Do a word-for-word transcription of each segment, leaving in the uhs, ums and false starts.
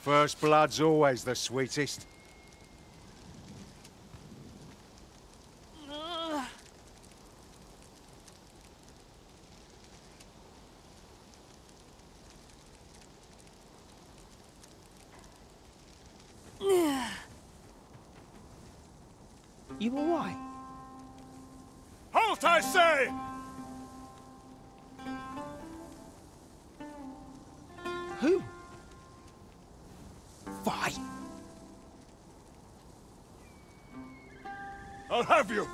First blood's always the sweetest. You all right? Halt, I say! Who? Fight! I'll have you!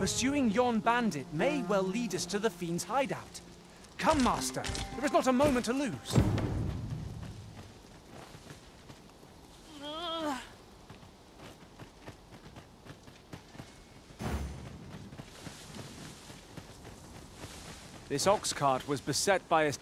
Pursuing yon bandit may well lead us to the fiend's hideout. Come, master. There is not a moment to lose. This ox cart was beset by a...